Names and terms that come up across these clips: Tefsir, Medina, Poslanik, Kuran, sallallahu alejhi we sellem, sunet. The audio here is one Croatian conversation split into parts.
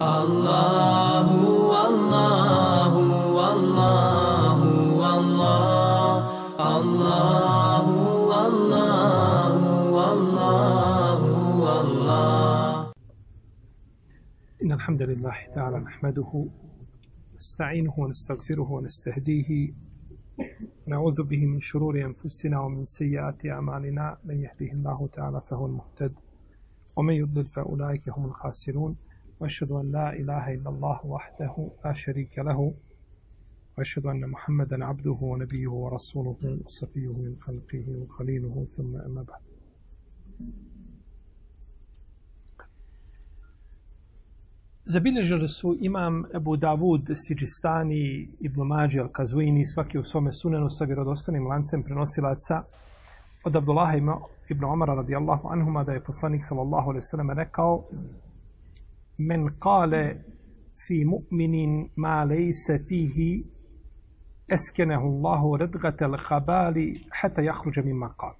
Allahu, Allahu, Allahu, Allah, Allahu, Allahu, Allahu, Allah. إن الحمد لله تعالى نحمده نستعينه ونستغفره ونستهديه ونعوذ به من شرور أنفسنا ومن سيئات أعمالنا من يهده الله تعالى فهو المهتد ومن يضلل فأولئك هم الخاسرون وأشهد أن لا إله إلا الله وحده لا شريك له وأشهد أن محمدا عبده ونبيه ورسوله وصفيه من خلقه وخليله ثم أما بعد Zabilježili su imam Ebu Davud, Sidžistani, Ibn Mađe, Al-Kazvini, svaki u svome sunenu sa vjerodostanim lancem prenosilaca od Abdullaha ibn Omara radijallahu anhuma da je poslanik sallallahu alejhi ve sellem rekao Men kale fi mu'minin ma lejse fihi eskenehu Allahu redgate l'habali hata jahruđe mimma kal.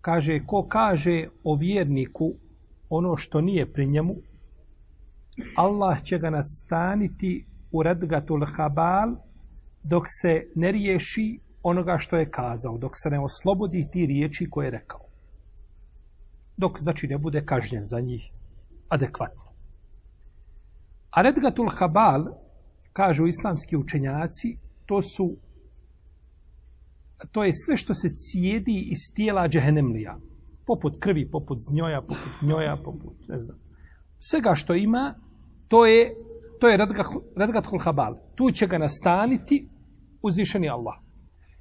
Kaže, ko kaže o vjerniku ono što nije pri njemu, Allah će ga nastaniti u redgatul habal dok se ne riješi onoga što je kazao, dok se ne oslobodi ti riječi koje je rekao. Dok, znači, ne bude kažnjen za njih adekvatno. A redgatul habal, kažu islamski učenjaci, to je sve što se cijedi iz tijela džehennemlija. Poput krvi, poput njoja, poput, ne znam. Svega što ima, to je redgatul habal. Tu će ga nastaniti uzvišeni Allah.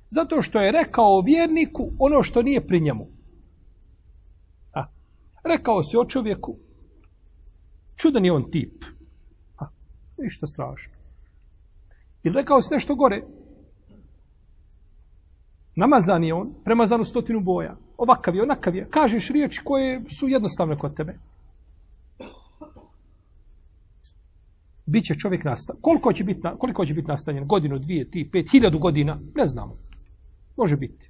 Zato što je rekao vjerniku ono što nije pri njemu. Rekao si o čovjeku, čudan je on tip. Ništa strašno. Ili rekao si nešto gore. Namazan je on, premazan u 100 boja. Ovakav je, onakav je. Kažeš riječi koje su jednostavne kod tebe. Biće čovjek nastanjen. Koliko će biti nastanjen? Godinu, dvije, 5.000 godina? Ne znamo. Može biti.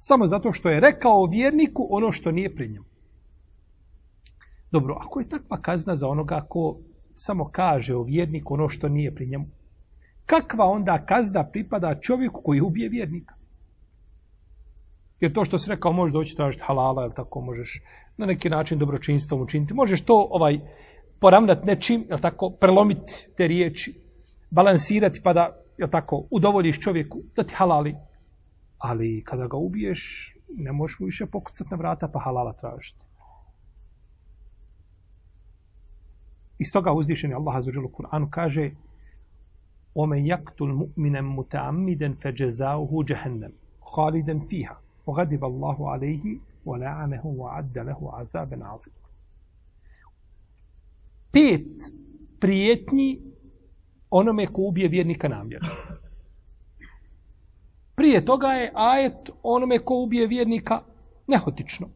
Samo zato što je rekao vjerniku ono što nije pri njemu. Dobro, ako je takva kazna za onoga ko samo kaže o vjerniku ono što nije pri njemu, kakva onda kazna pripada čovjeku koji ubije vjernika? Jer to što si rekao, možeš doći tražiti halala, jel tako, možeš na neki način dobročinstvom učiniti, možeš to poravnati nečim, jel tako, prelomiti te riječi, balansirati pa da, jel tako, udovoljiš čovjeku da ti halali. Ali kada ga ubiješ, ne možeš mu više pokucati na vrata pa halala tražiti. Iz toga uzvišeni Allah azza wa jalla u Kur'anu kaže وَمَنْ يَقْتُلْ مُؤْمِنًا مُتَعَمِّدًا فَجَزَاؤُهُ جَهَنَّمُ خَالِدًا فِيهَا وَغَضِبَ اللَّهُ عَلَيْهِ وَلَعَنَهُ وَأَعَدَّ لَهُ عَذَابًا عَظِيمًا. 5 prijetnji onome ko ubije vjernika namjerno. Prije toga je ajet onome ko ubije vjernika nehotično.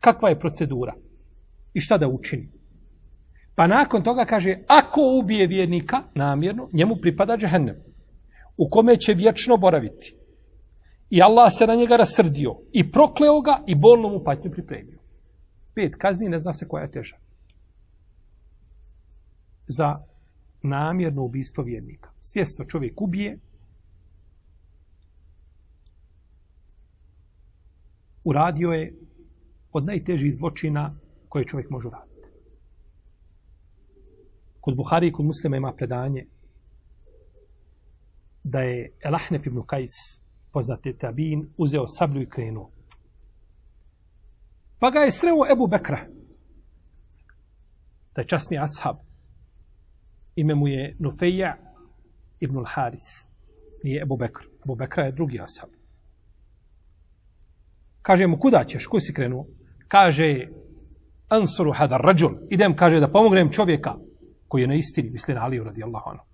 Kakva je procedura? I šta da učini? Pa nakon toga kaže, ako ubije vjernika namjerno, njemu pripada džehennem, u kome će vječno boraviti. I Allah se na njega rasrdio i prokleo ga i bolnu mu patnju pripremio. 5 kazni, ne zna se koja je teža. Za namjerno ubijstvo vjernika. Svjesno čovjek ubije, uradio je od najtežih zločina koje čovjek može uraditi. Kod Buhari i kod muslima ima predanje da je Elahnef ibn Kajs, poznati tabin, uzeo sablju i krenuo. Pa ga je sreo Ebu Bekra, taj časni ashab. Ime mu je Nufeja ibn al-Haris, nije Ebu Bekra. Ebu Bekra je drugi ashab. Kaže mu, kuda ćeš, kuda si krenuo? Kaže, ansuru hadar rađul. Idem, kaže, da pomognem čovjeka koji je na istini, misli na Aliju radijallahu anhu.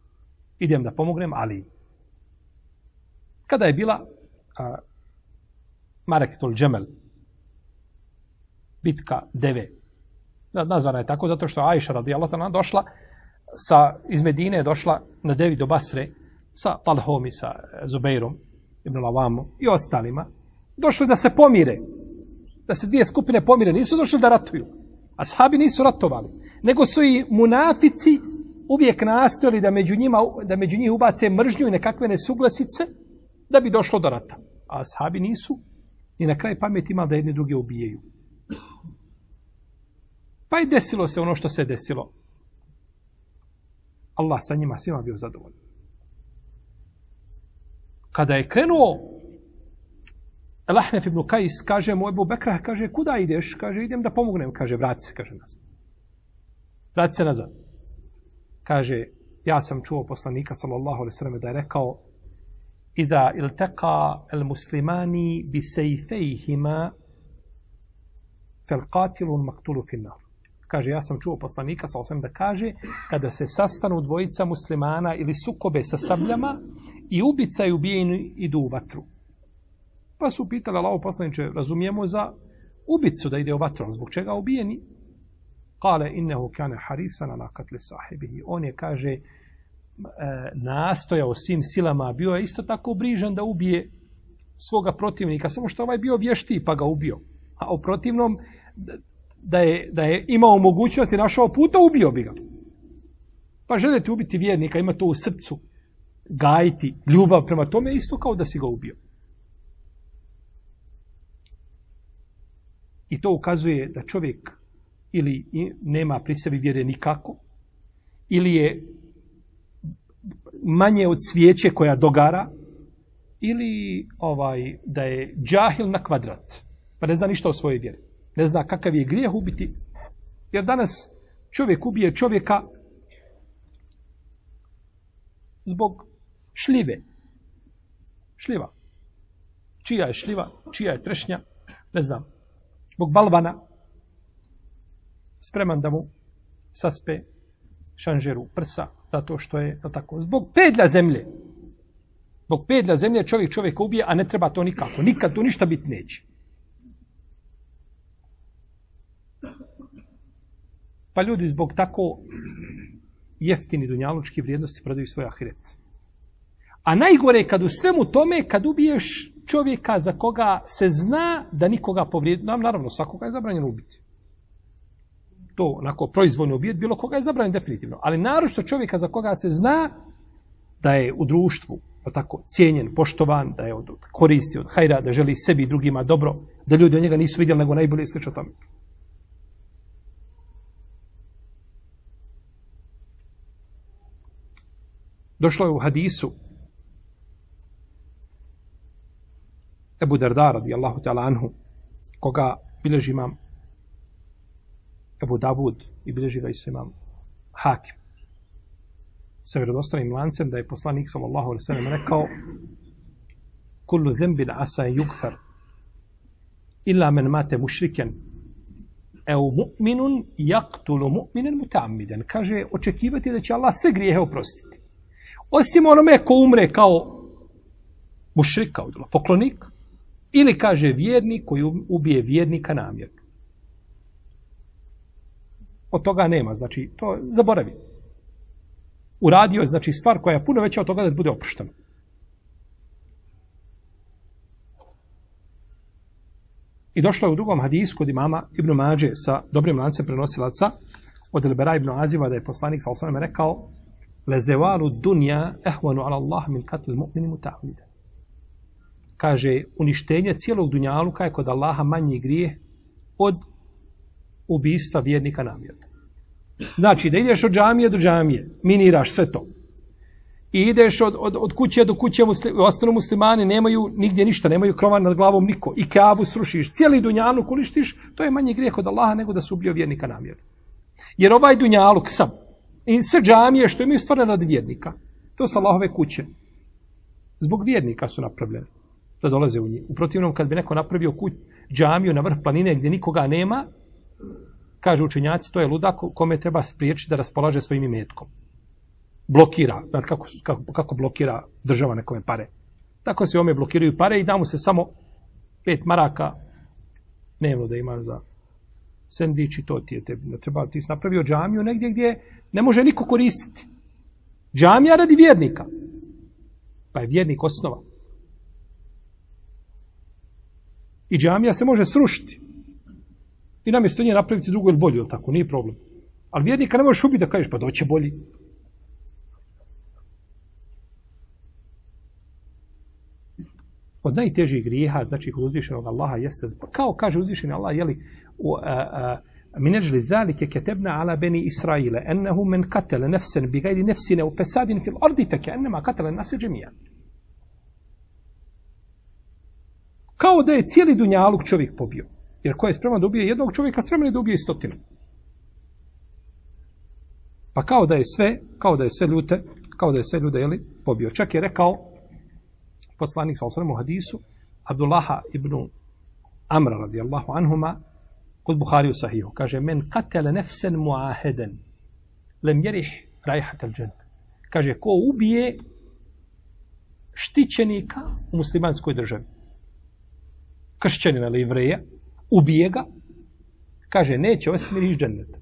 Idem da pomognem Aliju. Kada je bila Mareketul Džemel, bitka deve, nazvana je tako zato što je Ajša radijallahu anha došla, iz Medine je došla na devi do Basre, sa Talhom i sa Zubeirom, ibn Lavamom i ostalima, došli da se pomire. da se dvije skupine pomire, nisu došli da ratuju. Ashabi nisu ratovali, nego su i munafici uvijek nastojali da među njih ubace mržnju i nekakve nesuglasice da bi došlo do rata. A ashabi nisu ni na kraj pameti imali da jedne druge ubijaju. Pa i desilo se ono što se desilo. Allah sa njima svima bio zadovoljan. Kada je krenuo Lahnef ibn Kajs, kaže mu Ebu Bekra, kaže, kuda ideš? Kaže, idem da pomognem. Kaže, vrati se, kaže, nazad. Vrati se nazad. Kaže, ja sam čuo poslanika, sallallahu alejhi ve sellem, da je rekao Iza iltaqa al-muslimani bi sejfejhima fel qatilun maktulu finnar. Kaže, ja sam čuo poslanika, sallallahu alejhi ve sellem, da kaže, kada se sastanu dvojica muslimana ili sukobe sa sabljama, i ubica i ubijeni idu u vatru. Pa su pitali, Allaho poslaniče, razumijemo za ubicu da ide u vatru, zbog čega ubijeni? Kale innehu kane harisan ala katli sahibihi. On je, kaže, nastojao svim silama, bio je isto tako brižan da ubije svoga protivnika, samo što ovaj bio vještiji pa ga ubio. A u protivnom, da je imao mogućnost i našao puta, ubio bi ga. Pa želite ubiti vjernika, ima to u srcu, gajiti ljubav prema tome, isto kao da si ga ubio. I to ukazuje da čovjek ili nema pri sebi vjere nikako, ili je manje od svijeće koja dogara, ili da je džahil na kvadrat, pa ne zna ništa o svojoj vjeri. Ne zna kakav je grijeh ubiti, jer danas čovjek ubije čovjeka zbog šljive. Šljiva. Čija je šljiva, čija je trešnja, ne znam. Zbog balvana, spreman da mu saspe šanžeru prsa, zato što je to tako. Zbog pedlja zemlje. Zbog pedlja zemlje čovjek čovjeka ubije, a ne treba to nikako. Nikad tu ništa biti neće. Pa ljudi zbog tako jeftini dunjalučki vrijednosti prodaju svoj ahiret. A najgore je kad u svemu tome, kad ubiješ čovjeka za koga se zna da nikoga povrijedi, naravno svakoga je zabranjeno ubiti. To onako proizvoljno ubijeti, bilo koga je zabranjeno definitivno. Ali naročito čovjeka za koga se zna da je u društvu tako cijenjen, poštovan, da je od koristi, od hajra, da želi sebi i drugima dobro, da ljudi od njega nisu vidjeli nego najbolje slično tome. Došlo je u hadisu Ebu Derda radijallahu ta'ala anhu, koga bileži imam Ebu Davud i bileži ga isto imam Hakim, sa vjerodostanim lancem, da je poslanik sallallahu alejhi ve sellem rekao Kullu zembin asa yukfar illa men mate mušriken ev mu'minun yaktulu mu'minen muta'ammiden. Kaže, očekivati da će Allah sve grijehe oprostiti, osim onome ko umre kao mušrika, poklonik, ili, kaže, vjernik koji ubije vjernika namjerno. Od toga nema, znači, to zaboravi. Uradio je, znači, stvar koja je puno veća od toga da bude oproštena. I došlo je u drugom hadisu kod imama Ibn Mađe sa dobrim lancem prenosilaca od Elbera Ibn Aziva da je poslanik sa osnovim rekao lezevalu dunja ehvanu ala Allah min katil mu'mini mutahvida. Kaže, uništenje cijelog dunjaluka je kod Allaha manji grijeh od ubijstva vjernika namjerno. Znači, da ideš od džamije do džamije, miniraš sve to. I ideš od kuće do kuće, ostanu muslimani, nemaju nigdje ništa, nemaju krova nad glavom niko. I Kaabu srušiš, cijeli dunjaluk uništiš, to je manji grijeh kod Allaha nego da se ubio vjernika namjerno. Jer ovaj dunjaluk sam i sve džamije što imaju stvorene od vjernika, to su Allahove kuće. Zbog vjernika su napravljene da dolaze u njih. U protivnom, kad bi neko napravio džamiju na vrh planine gdje nikoga nema, kažu učenjaci, to je ludak kome treba spriječiti da raspolaže svojim imetkom. Blokira, znate kako blokira država nekome pare. Tako se ome blokiraju pare i da mu se samo 5 maraka dnevno da ima za sendvič i to ti je treba. Ti si napravio džamiju negdje gdje ne može niko koristiti. Džamija radi vjernika. Pa je vjernik osnova. I džamija se može srušiti. i namjesto nje napraviti drugo ili bolje, tako, nije problem. Ali vjernika ne možeš ubiti da kažeš, pa doće bolji. Od najtežih grijeha, znači kod uzvišenog Allaha jeste, kao kaže uzvišeni Allah, jeli, minadžli zalike ketebna ala beni Israile, ennehu men katele nefsen bigajdi nefsine u pesadin fil orditeke, ennema katele nase džemija. Kao da je cijeli dunjaluk čovjek pobio. Jer ko je spreman da ubije jednog čovjeka, spreman je da ubije 100. Pa kao da je sve, kao da je sve ljude jeli, pobio. Čak je rekao Poslanik sallallahu alejhi we sellem u hadisu Abdullaha ibn Amra radijallahu anhuma kod Buhari u Sahihu. Kaže, men katele nefsen muaheden lem jerih raihat al dženne. Kaže, ko ubije štićenika u muslimanskoj državi, kršćanina ili jevreja, ubije ga, kaže, neće osjetiti miris dženneta.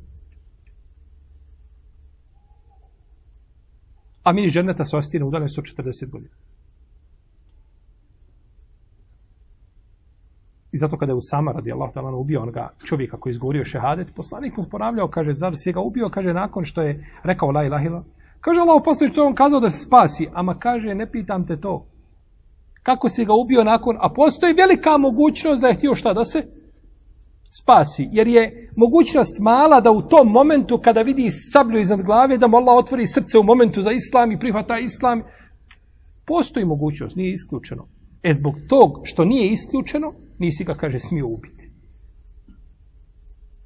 A miris dženneta se osjeti na udaljenosti od 40 godina. I zato kada je Usama radijallahu ta'ala ubio onoga čovjeka koji je izgovorio šehadet, poslanik mu ponavljao, kaže, zar si ga ubio, kaže, nakon što je rekao la ilaha illallah, kaže, Allah poslije što je on kazao da se spasi, ama kaže, ne pitam te to. Kako si ga ubio nakon, a postoji velika mogućnost da je htio šta da se spasi, jer je mogućnost mala da u tom momentu kada vidi sablju iznad glave, da mu Allah otvori srce u momentu za islam i prihvata islam, postoji mogućnost, nije isključeno. E zbog tog što nije isključeno, nisi ga, kaže, smio ubiti.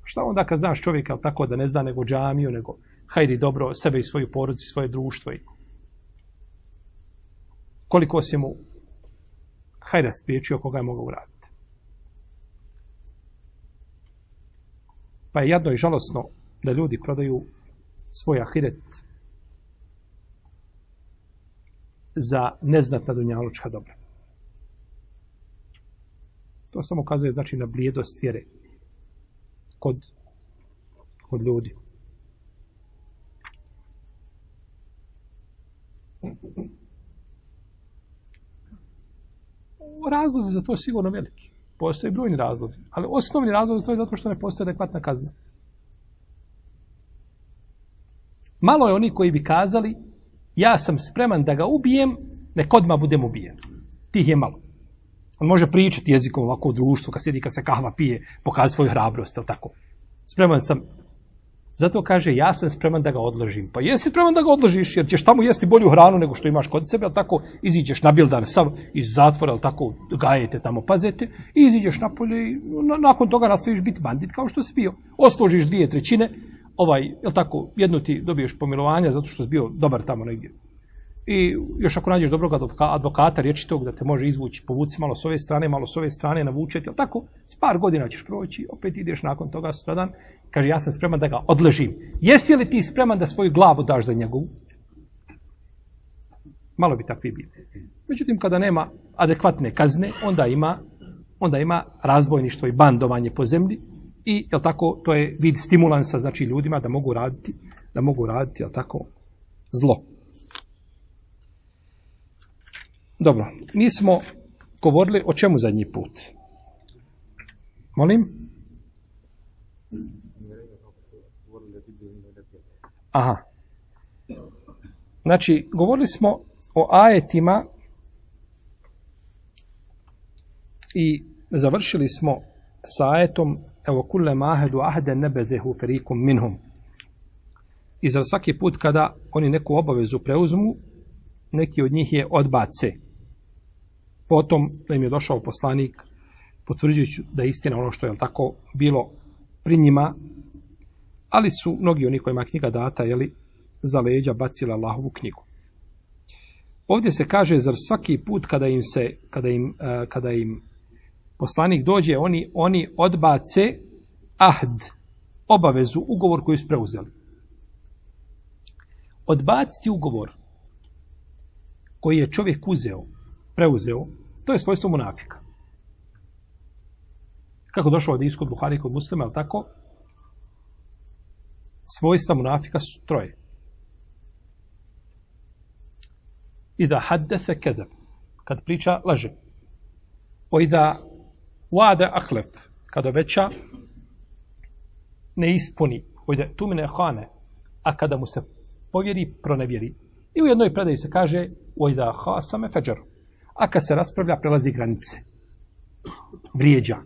Šta onda kad znaš čovjeka tako da ne zna nego džamiju, nego hajdi dobro sebe i svoju porodicu, svoje društvo i koliko si mu hajda spriječio koga je mogao uraditi. Pa je jadno i žalosno da ljudi prodaju svoj ahiret za neznatna dunjalučka dobra. To samo ukazuje, znači, na blijedost vjere kod ljudi. Razlozi za to sigurno veliki. Postoje brojni razlozi, ali osnovni razlog za to je zato što ne postoje adekvatna kazna. Malo je oni koji bi kazali, ja sam spreman da ga ubijem, nek odmah budem ubijen. Tih je malo. On može pričati jezikom ovako u društvu, kad sjedi, kad se kahva pije, pokazati svoju hrabrost, ili tako. Spreman sam. Zato kaže, ja sam spreman da ga odložim. Pa jesi spreman da ga odložiš, jer ćeš tamo jesti bolju hranu nego što imaš kod sebe, ali tako, iziđeš na bildan sam iz zatvora, ali tako, gajete tamo, pazete, iziđeš napolje i nakon toga nastaviš biti bandit kao što si bio. Oslužiš 2/3, jel tako, jednu ti dobiješ pomilovanja zato što si bio dobar tamo negdje. I još ako nađeš dobrog advokata, riječi tog da te može izvući, povuci malo s ove strane, malo s ove strane, navučeti, jel tako? S par godina ćeš proći, opet ideš nakon toga sutradan, kaže, ja sam spreman da ga odležim. Jesi li ti spreman da svoju glavu daš za njegovu? Malo bi takvi bili. Međutim, kada nema adekvatne kazne, onda ima razbojništvo i bandovanje po zemlji i, jel tako, to je vid stimulansa, znači, ljudima da mogu raditi, jel tako, zlo. Dobro, nismo govorili o čemu zadnji put. Molim? Aha. Znači, govorili smo o ajetima i završili smo sa ajetom Evokullema ahedu ahden nebezehu ferikum minhum. I za svaki put kada oni neku obavezu preuzmu, neki od njih je odbace. Potom da im je došao poslanik potvrđujući da je istina ono što je tako bilo pri njima, ali su mnogi oni kojima knjiga data za leđa bacila Allahovu knjigu. Ovdje se kaže, zar svaki put kada im poslanik dođe, oni odbace ahd, obavezu, ugovor koju su preuzeli. Odbaciti ugovor koji je čovjek preuzeo, to je svojstvo munafika. Kako došlo od iskod Buhari kod muslima, ali tako, svojstva munafika su troje. Iza haddese kedeb, kad priča laže. O iza wa'ada akhlef, kad obeća ne ispuni, tu mene hane, a kada mu se povjeri, pronevjeri. I u jednoj predaji se kaže ojda hasame feđer, a kad se raspravlja, prelazi granice, vrijeđa.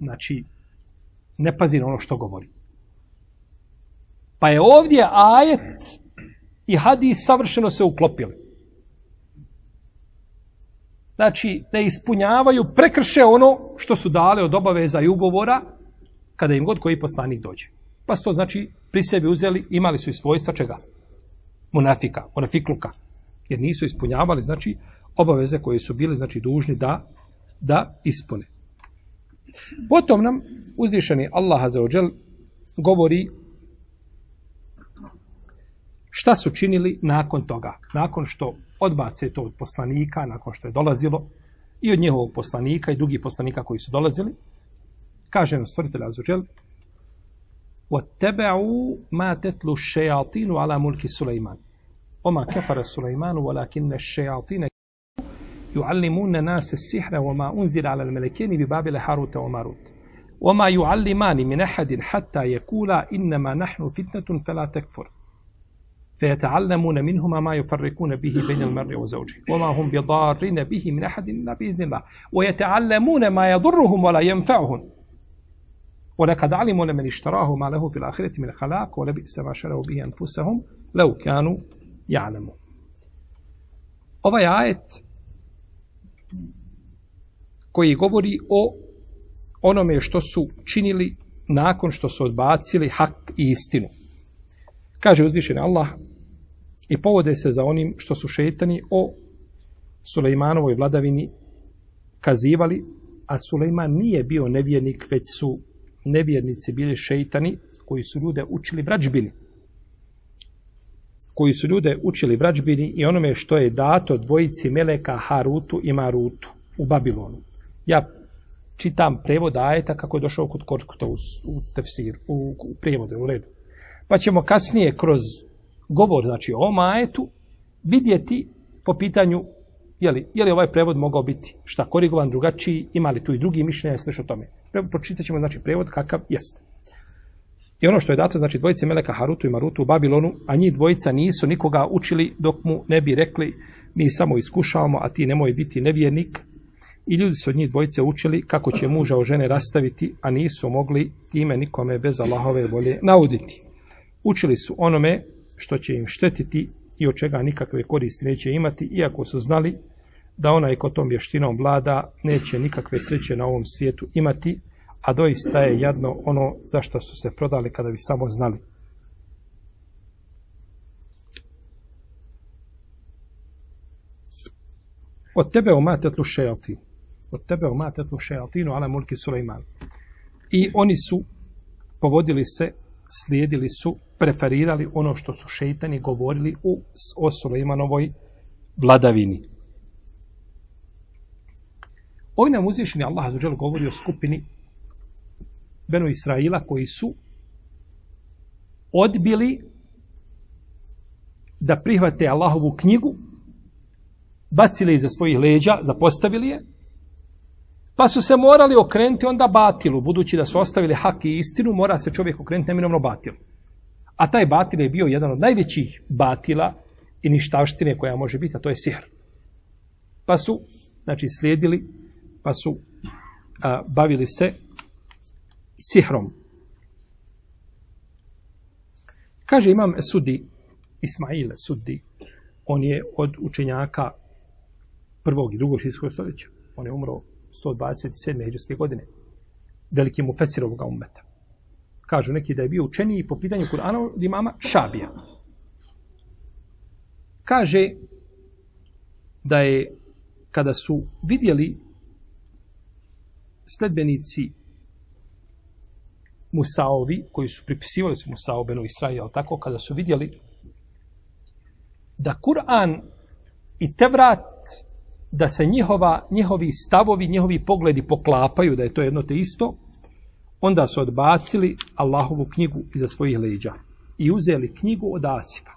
Znači, ne pazi na ono što govori. Pa je ovdje ajet i hadis savršeno se uklopili. Znači, ne ispunjavaju, prekrše ono što su dale od obaveza i ugovora kada im god koji poslanik dođe. Pa su to, znači, pri sebi uzeli, imali su i svojstva čega? Munafika, munafikluka. Jer nisu ispunjavali, znači, obaveze koje su bili, znači, dužni da ispune. Potom nam uzvišeni Allah azzaođel govori šta su činili nakon toga, nakon što odbace to od poslanika, nakon što je dolazilo i od njegovog poslanika i drugih poslanika koji su dolazili. Kaže nam stvoritelj azzaođel وَاتَّبَعُوا مَا تَتْلُوا الشَّيَاطِينُ عَلَى مُلْكِ سُلَيْمَانُ وَمَا كَفَرَ سُلَيْمَانُ وَلَكِنَّ الشَّيَاطِينَ يُعَلِّمُونَ نَاسَ السِّحْرَ وَمَا أُنْزِلَ عَلَى الْمَلَكَيْنِ بِبَابِلَ هَارُوتَ وَمَارُوتَ وَمَا يُعَلِّمَانِ مِنْ أَحَدٍ حَتَّى يَقُولَا إِنَّمَا نَحْنُ فِتْنَةٌ فَلَا تَكْفُرْ فَيَتَعَلَّمُونَ مِنْهُمَا مَا يُفَرِّقُونَ بِهِ بَيْنَ الْمَرْءِ وَزَوْجِهِ وَمَا هُمْ بِضَارِّينَ بِهِ مِنْ أَحَدٍ إِلَّا بِإِذْنِ اللَّهِ وَيَتَعَلَّمُونَ مَا يَضُرُّهُمْ وَلَا يَنْفَعُهُمْ وَلَقَدْ عَلِمُوا لَمَنِ اشْتَرَاهُ مَا لَهُ فِي الْآخِرَةِ مِنْ خَلَاقٍ وَلَبِئْسَ مَا شَرَوْا بِهِ أَنْفُسَهُمْ لَوْ كَانُوا يَعْلَمُونَ. Ovaj ajet koji govori o onome što su činili nakon što su odbacili hak i istinu. Kaže uzvišeni Allah i povode se za onim što su šejtani o Sulejmanovoj vladavini kazivali, a Sulejman nije bio nevjernik, već su nevjernici bili šejtani koji su ljude učili vrađbini. Koji su ljude učili vrađbini i onome što je dato dvojici meleka Harutu i Marutu u Babilonu. Ja čitam prevod ajeta kako je došao kod Korkuta u Tefsir, u prevodu, u redu. Pa ćemo kasnije kroz govor, znači o ovom ajetu, vidjeti po pitanju je li ovaj prevod mogao biti šta korigovan, drugačiji, imali tu i drugi mišljenja, sliš o tome. Pročitat ćemo, znači, prevod kakav jeste. I ono što je dato, znači, dvojice meleka Harutu i Marutu u Babilonu, a njih dvojica nisu nikoga učili dok mu ne bi rekli mi samo iskušavamo, a ti nemoj biti nevjernik. I ljudi su od njih dvojice učili kako će muža o žene rastaviti, a nisu mogli time nikome bez Allahove volje nauditi. Učili su onome što će im štetiti i od čega nikakve koristi neće imati, iako su znali da onaj ko tom vještinom vlada neće nikakve sreće na ovom svijetu imati, a doista je jadno ono za što su se prodali kada bi samo znali. Od tebe umatetlu šejaltinu ala mulki Sulejman. I oni su povodili se, slijedili su, preferirali ono što su šejtani govorili o Sulejmanovoj vladavini. Ovdje nam uzvišeni Allah azzaođel govori o skupini Benu Israila koji su odbili da prihvate Allahovu knjigu, bacili je iza svojih leđa, zapostavili je, pa su se morali okrenuti onda batilu, budući da su ostavili hak i istinu, mora se čovjek okrenuti neminovno batilu. A taj batil je bio jedan od najvećih batila i ništavštine koja može biti, a to je sihr. Pa su, znači, slijedili, pa su bavili se sihrom. Kaže imam Esudi, Ismail Esudi, on je od učenjaka prvog i drugog šijskog stoljeća. On je umro 127. hidžretske godine. Veliki mu fesir ovoga ummeta. Kažu neki da je bio učeniji po pitanju Kur'ana od imama Šabija. Kaže da je kada su vidjeli sledbenici Musaovi, koji su pripisivali se Musao Benu Israil, tako, kada su vidjeli da Kur'an i Tevrat, da se njihovi stavovi, njihovi pogledi poklapaju, da je to jedno te isto, onda su odbacili Allahovu knjigu iza svojih leđa i uzeli knjigu od Asifa.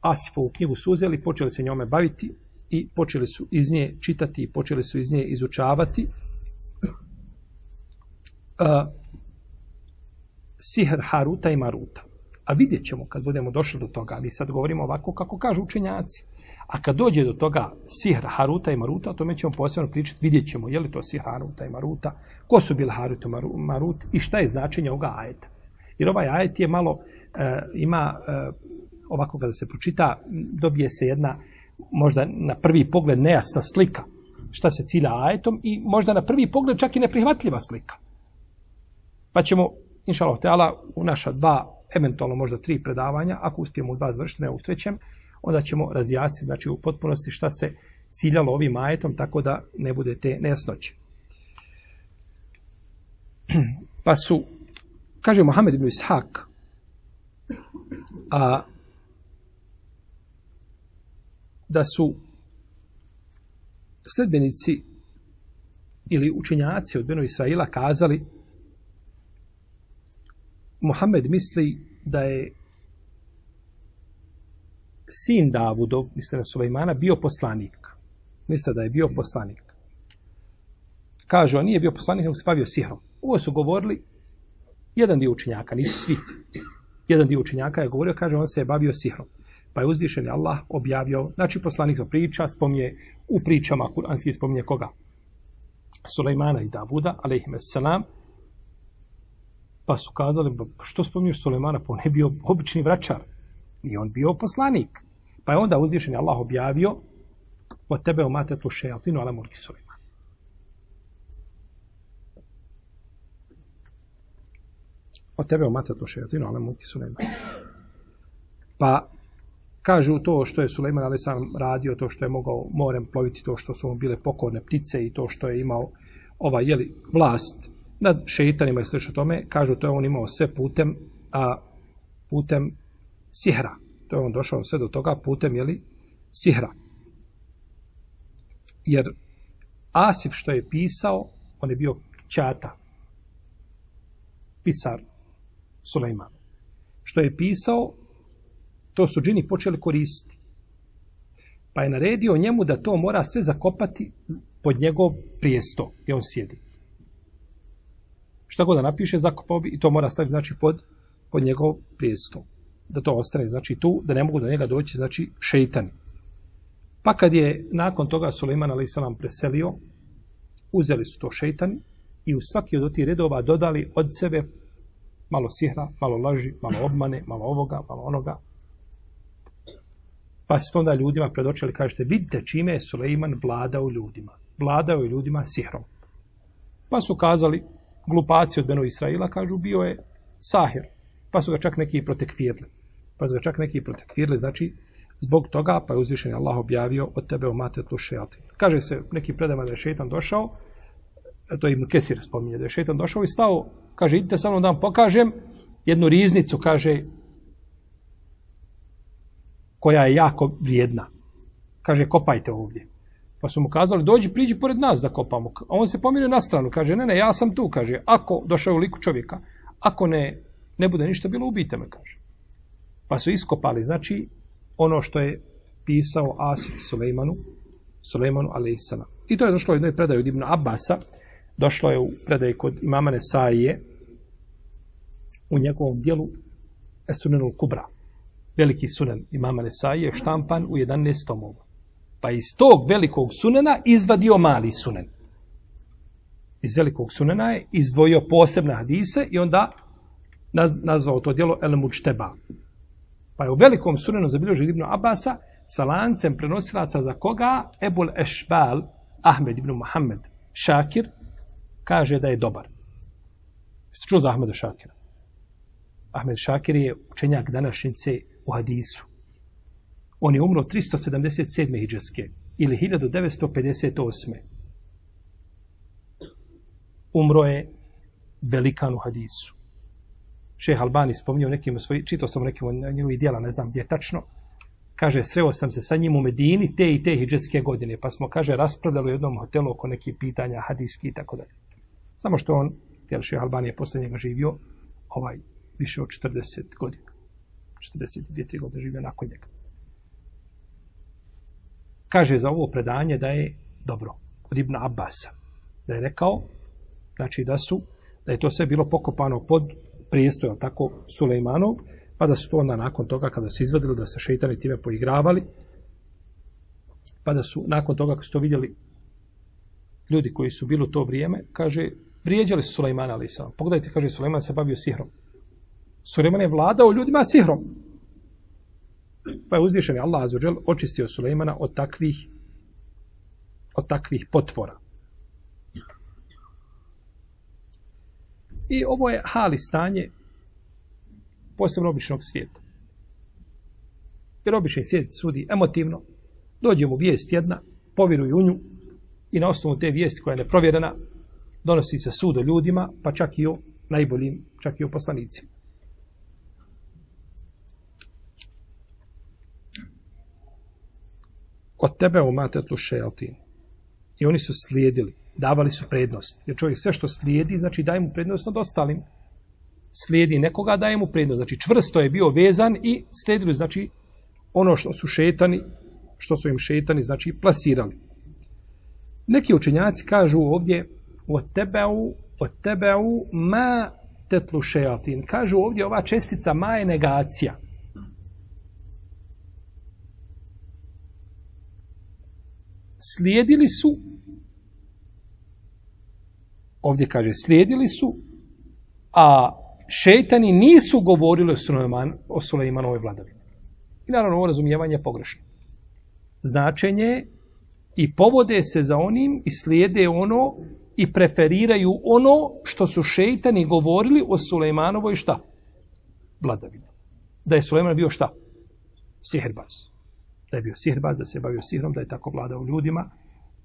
Asifovu knjigu su uzeli, počeli se njome baviti i počeli su iz nje čitati i počeli su iz nje izučavati. sihr Haruta i Maruta. A vidjet ćemo kad budemo došli do toga, ali sad govorimo ovako kako kažu učenjaci. A kad dođe do toga sihr Haruta i Maruta, o tome ćemo posebno pričati, vidjet ćemo je li to sihr Haruta i Maruta, ko su bili Harut i Marut i šta je značenje ovoga ajeta. Jer ovaj ajet je malo, ovako kada se pročita, dobije se jedna, možda na prvi pogled nejasna slika šta se cilja ajetom i možda na prvi pogled čak i neprihvatljiva slika. Pa ćemo, inša Allah teala, u naša dva, eventualno možda tri predavanja, ako uspijemo u dva završiti, ne u trećem, onda ćemo razjasniti, znači u potpunosti šta se ciljalo ovim ajetom, tako da ne bude te nejasnoće. Pa su, kaže Muhammed ibn Ishak, da su sledbenici ili učenjaci od Benu Israila kazali Muhammed misli da je sin Davudov, misle na Sulejmana, bio poslanik. Misle da je bio poslanik. Kažu, a nije bio poslanik, nego se bavio sihrom. Ovo su govorili jedan dio učenjaka, nisu svi. Jedan dio učenjaka je govorio, kaže, on se je bavio sihrom. Pa je uzvišen Allah objavio, znači poslanik to priča, spominje u pričama kuranski, spominje koga? Sulejmana i Davuda, alejhimussalam. Pa su kazali, što spominješ Sulejmana, pa on je bio obični vračar. I on bio poslanik. Pa je onda uzvišen Allah objavio od tebe omatetlu šeatinu ala mulki Sulejman. Od tebe omatetlu šeatinu ala mulki Sulejman. Pa kažu to što je Sulejman ali sam radio, to što je mogao morem ploviti, to što su mu bile pokorne ptice i to što je imao vlast nad šeitanima i slično tome, kažu to je on imao sve putem sihra. To je on došao sve do toga putem sihra. Jer Asif što je pisao, on je bio ćata, pisar Sulejman. Što je pisao, to su džini počeli koristiti. Pa je naredio njemu da to mora sve zakopati pod njegov prijesto gdje on sjedi. Šta god da napiše, zakopao bi i to mora staviti znači pod njegov prijesto. Da to ostane znači tu, da ne mogu do njega doći znači šeitani. Pa kad je nakon toga Sulejman alejselam preselio, uzeli su to šeitani i u svaki od tih redova dodali od sebe malo sihra, malo laži, malo obmane, malo ovoga, malo onoga. Pa su to onda ljudima predočili, kažete, vidite čime je Sulejman vladao ljudima. Vladao je ljudima sihrom. Pa su kazali, glupaci od Benu Israila, kažu, bio je sahir. Pa su ga čak neki protekvirli. Znači, zbog toga, pa je uzvišen Allah objavio od tebe omatetlu šeatin. Kaže se, neki predama da je šeitan došao, to je Ibn Kesir spominje, da je šeitan došao i stao, kaže, idite sa mnom da vam pokažem jednu riznicu, kaže, koja je jako vrijedna. Kaže, kopajte ovdje. Pa su mu kazali, dođi, priđi pored nas da kopamo. A on se pomirio na stranu, kaže, ne, ja sam tu, kaže, ako došao u liku čovjeka, ako ne bude ništa bilo, ubijte me, kaže. Pa su iskopali, znači, ono što je pisao Asif Sulejmanu a.s. I to je došlo u jednoj predaji od Ibn Abasa, došlo je u predaji kod imama Nesaije, u njegovom dijelu Esunenul Kubra. Veliki sunen imama Nesaije je štampan u 11 tomova. Pa iz tog velikog sunena izvadio mali sunen. Iz velikog sunena je izdvojio posebne hadise i onda nazvao to djelo El Mučteba. Pa je u velikom sunenu zabilježio Ibn Abasa sa lancem prenosilaca za koga Ebul Ešbal, Ahmed ibn Muhammed Šakir, kaže da je dobar. Jeste čuo za Ahmeda Šakira? Ahmed Šakir je učenjak današnjice u hadisu. On je umro 377. hidžetske ili 1958. Umro je velikan u hadisu. Šejh Albani spominjao nekim svojim, čitao sam nekim od njegovih dijela, ne znam gdje tačno. Kaže, sreo sam se sa njim u Medini te i te hidžetske godine, pa smo, kaže, raspravljali u jednom hotelu oko nekih pitanja hadiski i tako dalje. Samo što on, jer Šejh Albani je posle njega živio, više od 40 godina. 42 godine živio nakon njega. Kaže za ovo predanje da je dobro, od Ibn Abasa. Da je rekao, znači da je to sve bilo pokopano pod prijestoj, tako, Sulejmanov, pa da su to onda nakon toga, kada su izvadili da se šeitani time poigravali, pa da su nakon toga, kada su to vidjeli ljudi koji su bili u to vrijeme, kaže, vrijeđali su Sulejmana a.s. Pogledajte, kaže, Sulejman se bavio sihrom. Sulejman je vladao ljudima sihrom. Pa je uzvišen je Allah azzađel očistio Sulejmana od takvih potvora. I ovo je hali stanje posebno običnog svijeta. Jer obični svijet sudi emotivno, dođe mu vijest jedna, povjeruju u nju i na osnovu te vijesti koja je neprovjerena donosi se sud o ljudima, pa čak i o najboljim, čak i o poslanicima. Od tebe umatetlu šeltin. I oni su slijedili, davali su prednost. Jer čovjek sve što slijedi, znači daje mu prednost nad ostalim. Slijedi nekoga, daje mu prednost. Znači čvrsto je bio vezan i slijedili, znači ono što su im šetani, znači plasirali. Neki učenjaci kažu ovdje od tebeu ma tetlu šeltin. Kažu ovdje ova čestica ma je negacija. Slijedili su, ovdje kaže slijedili su, a šejtani nisu govorili o Sulejmanovoj vladavini. I naravno ovo razumijevanje je pogrešno. Značenje i povode se za onim i slijede ono i preferiraju ono što su šejtani govorili o Sulejmanovoj šta? Vladavini. Da je Sulejman bio šta? Sihirbaz. Da je bio sihirbaz, da se bavio sihrom, da je tako vladao ljudima.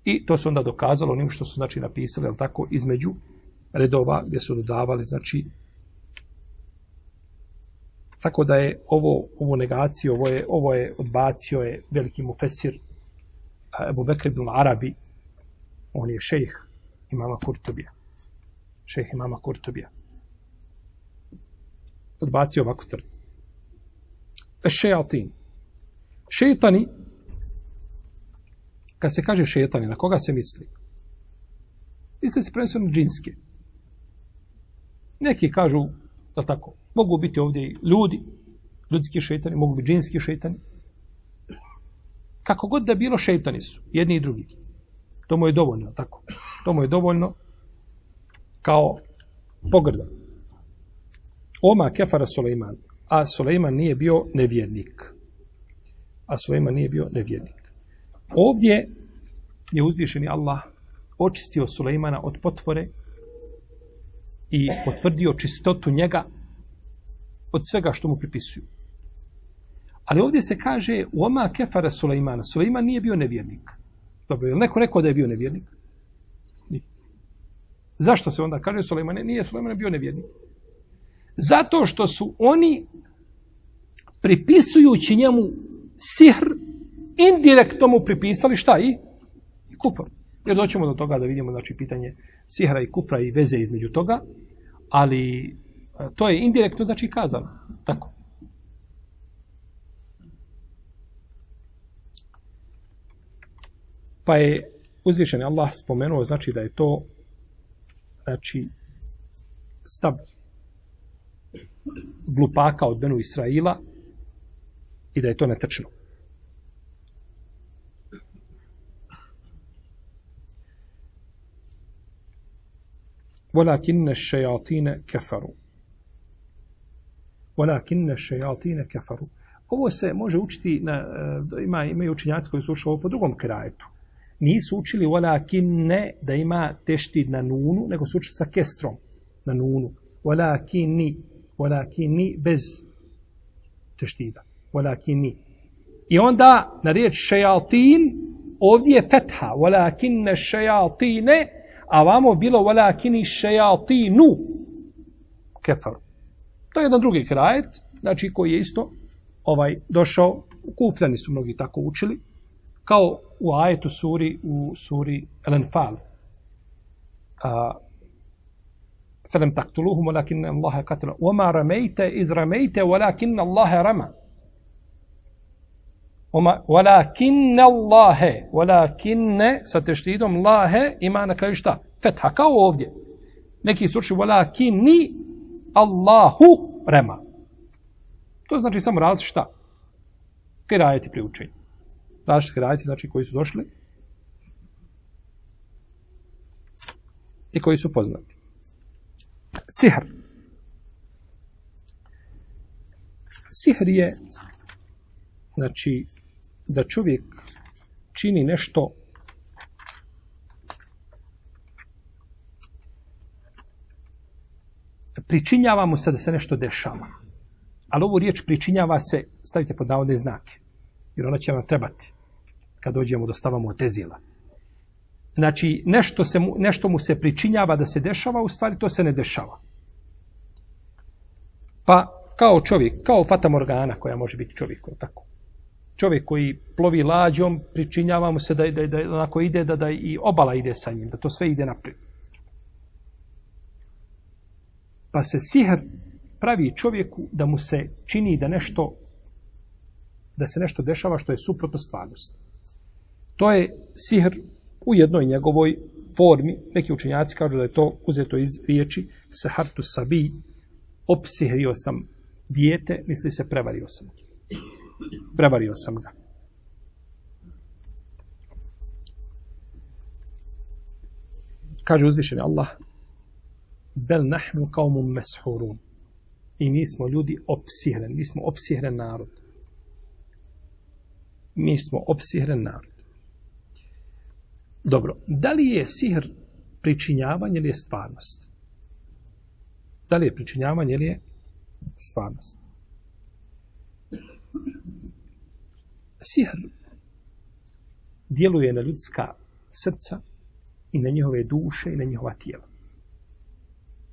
I to se onda dokazalo onim što su znači napisali, ali tako između redova gdje su dodavali, znači tako da je ovo negacija, ovo je odbacio je veliki mufesir Ebu Bekr ibn Arabi, on je šejh imama Kurtubija. Odbacio ovako tvrdu. Šejtin. Šejtani, kad se kaže šejtani, na koga se misli? Misli se prvenstveno džinske. Neki kažu, da tako, mogu biti ovdje i ljudi, ljudski šejtani, mogu biti džinski šejtani. Kako god da bilo, šejtani su, jedni i drugi. To mu je dovoljno, tako. To mu je dovoljno kao pogrda. Oma kefara Sulejman, a Sulejman nije bio nevjernik. Ovdje je uzvišeni Allah očistio Sulejmana od potvore i potvrdio čistotu njega od svega što mu pripisuju. Ali ovdje se kaže uoma kefara Sulejmana. Sulejman nije bio nevjernik. Dobro, je li neko rekao da je bio nevjernik? Nije. Zašto se onda kaže Sulejman? Nije Sulejman bio nevjernik. Zato što su oni pripisujući njemu sihr indirektno mu pripisali šta i kufr. Jer doćemo do toga da vidimo znači pitanje sihra i kufra i veze između toga, ali to je indirektno znači kazano. Tako. Pa je uzvišeni Allah spomenuo znači da je to znači stav glupaka od Benu Israila i da je to netačno. Walakinne šejatine kefaru. Ovo se može učiti, imaju učenjaci koji su ušli po drugom kirajetu. Nisu učili walakinne da ima teštid na nunu, nego su učili sa kestrom na nunu. Walakinni bez teštida. Walakinni. I onda na riječ šejatin ovdje je fetha. Walakinne šejatine, a vamo bilo walakinni šejatinu kefaru. To je jedan drugi krajet, znači koji je isto došao. Kufljani su mnogi tako učili, kao u ajetu suri, u suri Al-Anfal. Felem taktuluhum walakinne Allahe katila. Oma ramejte iz ramejte walakinne Allahe rama. Walakinne sa teštidom Allahe ima na kraju šta? Fetha, kao ovdje. Neki su učili walakinni Allahu rema. To znači samo različita kirajeti pri učenju. Različiti kirajeti znači koji su došli i koji su poznati. Sihr. Sihr je znači da čovjek čini nešto pričinjava mu se da se nešto dešava. Ali ovu riječ pričinjava se, stavite pod navodne znake, jer ona će vam trebati kad dođemo do stava Mu'tezila. Znači, nešto mu se pričinjava da se dešava, u stvari to se ne dešava. Pa, kao čovjek, kao Fata Morgana koja može biti čovjek, tako. Čovjek koji plovi lađom, pričinjava mu se da onako ide, da i obala ide sa njim, da to sve ide naprijed. Pa se sihr pravi čovjeku da mu se čini da se nešto dešava što je suprotno stvarnosti. To je sihr u jednoj njegovoj formi. Neki učenjaci kažu da je to uzeto iz riječi sehartu sabi, opsihrio sam dijete, misli se prevario sam. Prevario sam ga. Kaže uzvišeni Allah, bel nahnu kaumun meshurun. I mi smo ljudi opsihreni, mi smo opsihren narod. Mi smo opsihren narod. Dobro, da li je sihr pričinjavanje ili je stvarnost? Da li je pričinjavanje ili je stvarnost? Sihr djeluje na ljudska srca i na njihove duše i na njihova tijela.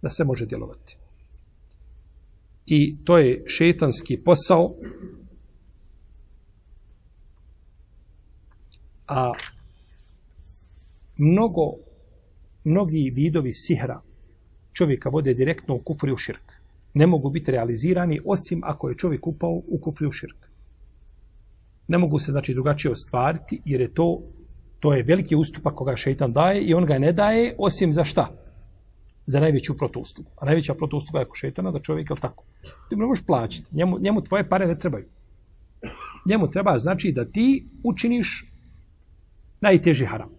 Da se može djelovati. I to je šejtanski posao, a mnogi vidovi sihra čovjeka vode direktno u kufriju širk. Ne mogu biti realizirani osim ako je čovjek upao u kufriju širk. Ne mogu se znači drugačije ostvariti jer je to je veliki ustupak koga šejtan daje i on ga ne daje osim za šta? Za najveću protuuslugu. A najveća protuusluga je kod šejtana da čovjek je tako. Ti mu ne možeš plaćati. Njemu tvoje pare ne trebaju. Njemu treba znači da ti učiniš najteži haram.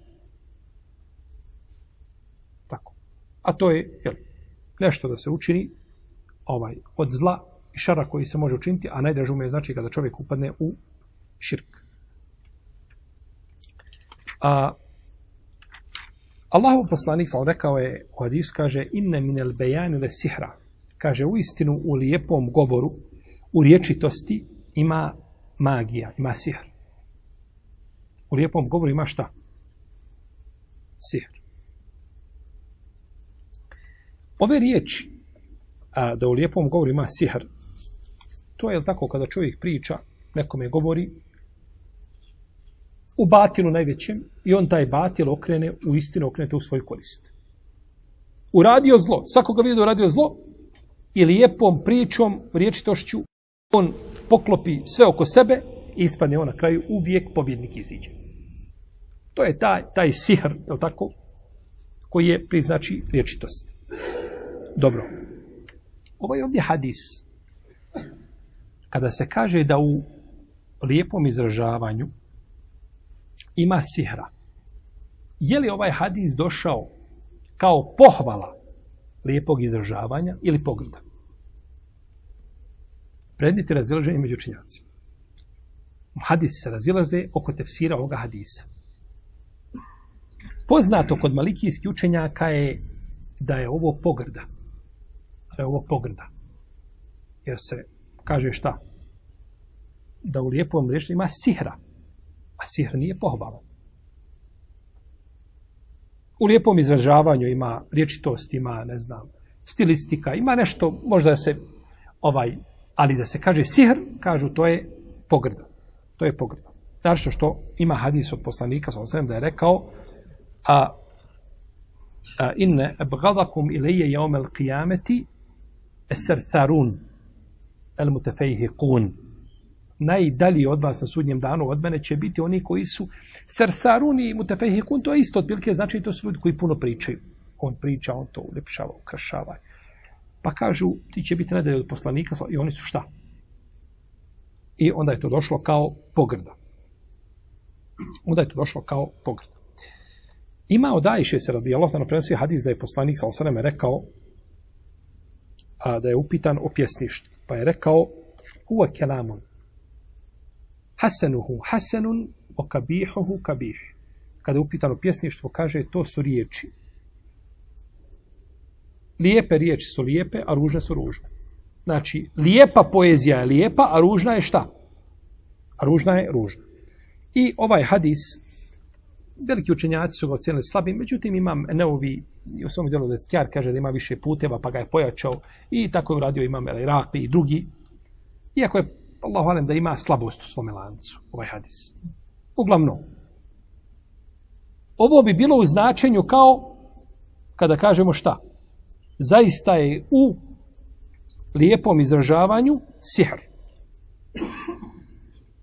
Tako. A to je nešto da se učini od zla i šara koji se može učiniti, a najdražu mu je znači kada čovjek upadne u širk. Allahov poslanik sam rekao je u hadisu, kaže inne minel bejani le sihra. Kaže u istinu u lijepom govoru, u riječitosti ima magija, ima sihr. U lijepom govoru ima šta? Sihr. Ove riječi da u lijepom govoru ima sihr, to je tako kada čovjek priča, nekome govori u batilu najvećem i on taj batil okrene, u istinu okrenete u svoju korist. Uradio zlo, svakoga vidi da uradio zlo i lijepom pričom, riječitošću, on poklopi sve oko sebe i ispadne on na kraju uvijek pobjednik iziđe. To je taj sihr, je li tako, koji je priznači riječitost. Dobro. Ovaj ovdje hadis, kada se kaže da u lijepom izražavanju ima sihra. Je li ovaj hadis došao kao pohvala lijepog izražavanja ili pogleda? Predmeti razilaženja među učenjacima. Hadis se razilaze oko tefsira ovoga hadisa. Poznato kod malikijskih učenjaka je da je ovo pogrda. Da je ovo pogrda. Jer se kaže šta? Da u lijepom riječu ima sihra. A sihr nije pohvala. U lijepom izražavanju ima riječitost, ima, ne znam, stilistika, ima nešto, možda da se, ali da se kaže sihr, kažu to je pogrda. To je pogrda. Znači što ima hadis od poslanika, da je rekao inne abgadakum ilaje jaumel qijameti esrcarun el mutefejhiqun. Najdalji od vas na sudnjem danu od mene će biti oni koji su sarsaruni i mutefehikun, to je isto otprilike, znači to su ljudi koji puno pričaju. On priča, on to uljepšava, ukrašava. Pa kažu, ti će biti nagrada od poslanika i oni su šta? I onda je to došlo kao pogrda. Ima od Ajše se radijallahu anha prenosi hadis da je poslanik sallallahu alejhi ve sellem rekao da je upitan o pjesništvu. Pa je rekao huwa kalamun hasanuhu hasanun wa kabihuhu kabih. Kada je upitan o pjesništvu kaže to su riječi. Lijepe riječi su lijepe, a ružne su ružne. Znači, lijepa poezija je lijepa, a ružna je šta? A ružna je ružna. I ovaj hadis, veliki učenjaci su ga ocijenili slabim, međutim imam Neovi, u svom djelu Leskjar kaže da ima više puteva, pa ga je pojačao i tako je uradio imam Iraki i drugi. Iako je, Allahu alem, da ima slabost u svome lancu, ovaj hadis. Uglavnom, ovo bi bilo u značenju kao kada kažemo šta? Zaista je u lijepom izražavanju sihr.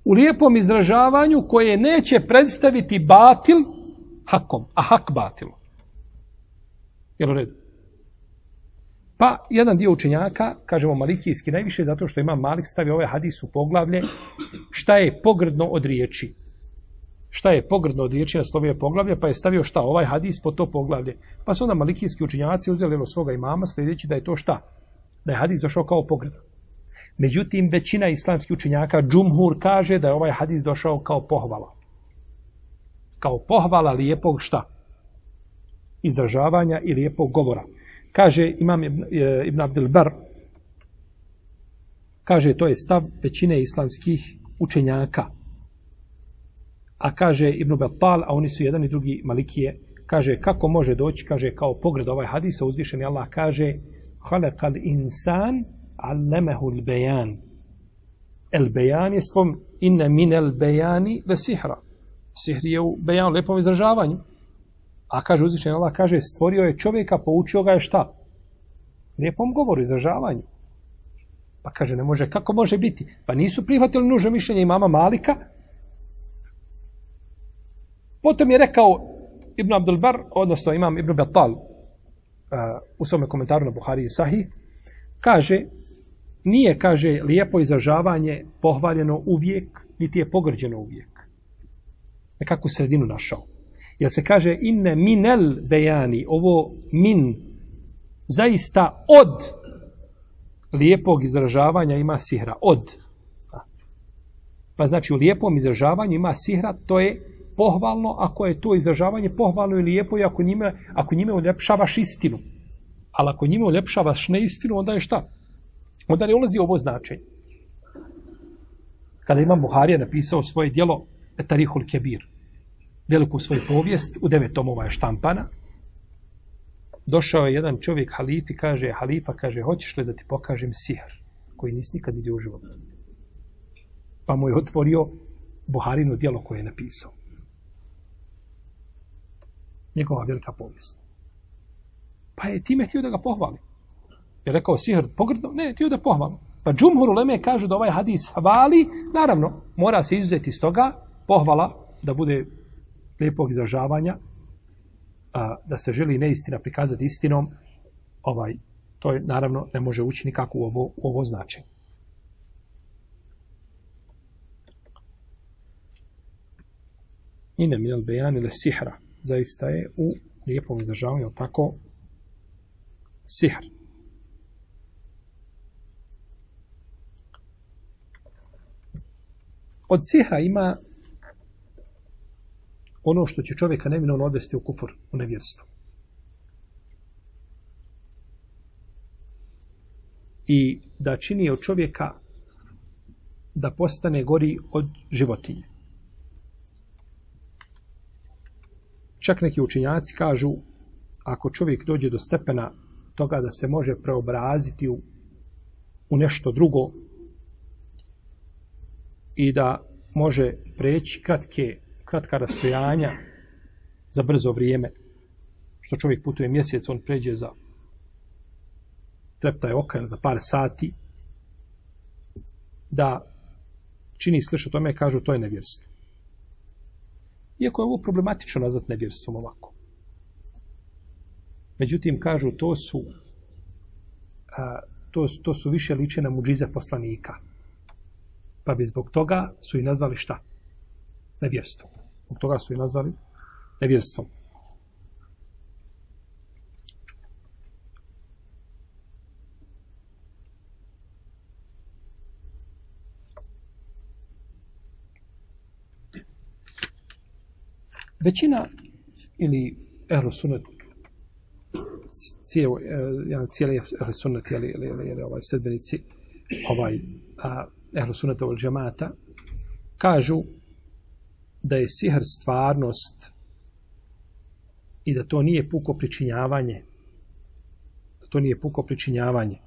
U lijepom izražavanju koje neće predstaviti batil hakom, a hak batilom. Jel u redu? Pa jedan dio učenjaka, kažemo malikijski najviše, zato što imam Malik stavio ovaj hadis u poglavlje šta je pogrdno od riječi. Šta je pogrdno od riječi naslovio je poglavlje, pa je stavio šta? Ovaj hadis po to poglavlje. Pa su onda malikijski učenjaci uzeli od svoga imama sljedeći da je to šta? Da je hadis došao kao pogrdan. Međutim, većina islamskih učenjaka, džumhur, kaže da je ovaj hadis došao kao pohvala. Kao pohvala lijepog šta? Izražavanja i lijepog govora. Kaže imam Ibn Abdel Bar, kaže to je stav većine islamskih učenjaka. A kaže Ibn Battal, a oni su jedan i drugi malikije, kaže kako može doći, kaže kao pogled ovaj hadisa, uzvišeni Allah kaže halakal insan allemehul bejan. El bejan je svom inne min el bejani ve sihra. Sihr je u bejanu, lijepom izražavanju. A kaže uzvišeni Allah, kaže stvorio je čovjeka, poučio ga je šta? Lijepom govoru, izražavanju. Pa kaže ne može, kako može biti? Pa nisu prihvatili nužno mišljenje imama Malika. Potom je rekao Ibn Abdel Bar, odnosno imam Ibn Battal, u svome komentaru na Buhari i Sahih, kaže, nije, kaže, lijepo izražavanje pohvaljeno uvijek, niti je pogrđeno uvijek. Nekakvu sredinu našao. Jer se kaže, inne minel bejani, ovo min, zaista od lijepog izražavanja ima sihra, od. Pa znači u lijepom izražavanju ima sihra, to je pohvalno, ako je to izražavanje pohvalno i lijepo i ako njime uljepšavaš istinu. Ali ako njime uljepšavaš neistinu, onda je šta? Onda ne ulazi ovo značenje. Kada imam Buharija napisao svoje djelo Tarihul Kebir, veliku svoju povijest, u 9 tomova je štampana, došao je jedan čovjek halif i kaže, halifa, kaže, hoćeš li da ti pokažem sihr, koji nisi nikad vidio u životu? Pa mu je otvorio Buharinu djelo koje je napisao. Njegova velika povijest. Pa je time htio da ga pohvali. Je rekao sihr pogrdno? Ne, htio da pohvali. Pa džumhur uleme kažu da ovaj hadis hvali, naravno, mora se izuzeti iz toga pohvala da bude lijepog izražavanja, da se želi neistina prikazati istinom, to je naravno ne može ući nikako u ovo značenje. Inne minel bejani le sihra. Zaista je u lijepom izražavanju tako sihr. Od sihra ima ono što će čovjeka neminovno odvesti u kufur, u nevjerstvo. I da čini od čovjeka da postane gori od životinje. Čak neki učenjaci kažu, ako čovjek dođe do stepena toga da se može preobraziti u nešto drugo i da može preći kratka rastojanja za brzo vrijeme, što čovjek putuje mjesec, on pređe za treptaj oka za par sati, da čini slično tome, kažu to je nevjerstvo. Iako je ovo problematično nazvati nevjerstvom ovako. Međutim, kažu, to su to su više liče na muđize poslanika. Pa bi zbog toga su i nazvali šta? Nevjerstvom. Zbog toga su i nazvali nevjerstvom. Većina ili ehlu sunnet, cijeli ehlu sunnet ili sedbenici ehlu sunneta vel džemata kažu da je sihr stvarnost i da to nije puko pričinjavanje, da to nije puko pričinjavanje,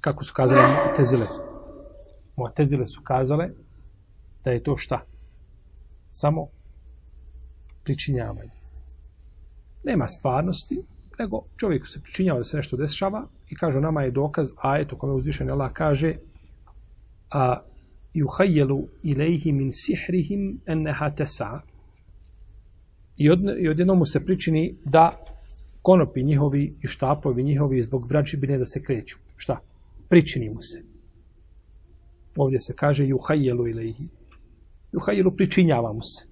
kako su kazale Mu'tezile. Mu'tezile su kazale da je to šta? Samo pričinjavanje. Nema stvarnosti, nego čovjeku se pričinjava da se nešto dešava i kažu nama je dokaz ajet u kome uzvišeni Allah kaže yuhayyalu ilayhi min sihrihim annaha tas'a. I odjednom mu se pričini da konopi njihovi i štapovi njihovi zbog vračibine da se kreću. Šta? Pričini mu se. Ovdje se kaže yuhayyalu ilayhi. Yuhayyalu pričinjava mu se.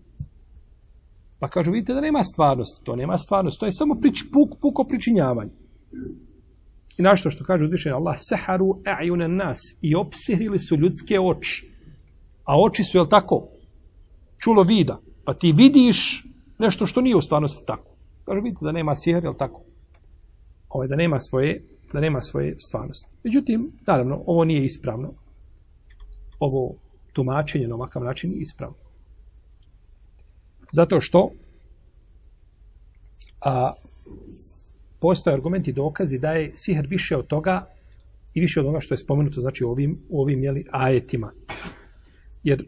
Pa kažu, vidite da nema stvarnosti, to nema stvarnosti, to je samo puko pričinjavanje. I našto što kaže uzvišenje Allah, seharu e'june nas, i opsihrili su ljudske oči. A oči su, jel tako, čulo vida, pa ti vidiš nešto što nije u stvarnosti tako. Kažu, vidite da nema sihr, jel tako, da nema svoje stvarnosti. Međutim, naravno, ovo nije ispravno. Ovo tumačenje na ovakav način nije ispravno. Zato što postoje argumenti i dokazi da je sihr više od toga i više od onoga što je spomenuto, znači u ovim ajetima. Jer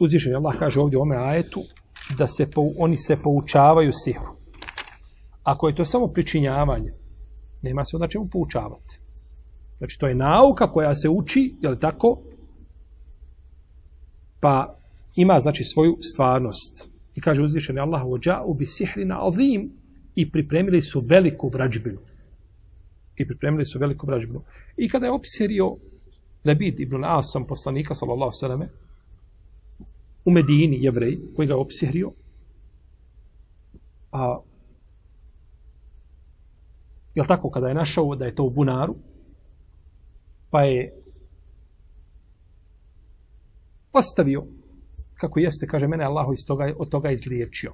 uzvišeni Allah kaže ovdje u ome ajetu da oni se poučavaju sihru. Ako je to samo pričinjavanje, nema se onda čemu poučavati. Znači to je nauka koja se uči, je li tako? Pa ima znači svoju stvarnost. I kaže uzvišeni Allah, وَجَاءُ بِسِحْرِنَ عَظِيمٍ, i pripremili su veliku vrađbinu. I pripremili su veliku vrađbinu. I kada je opsirio Lebid ibn Asam, poslanika, sallallahu alejhi ve sellem, u Medini, jevrej, koji ga je opsirio, jel tako, kada je našao da je to u bunaru, pa je ostavio, kako jeste, kaže, mene Allah od toga izliječio.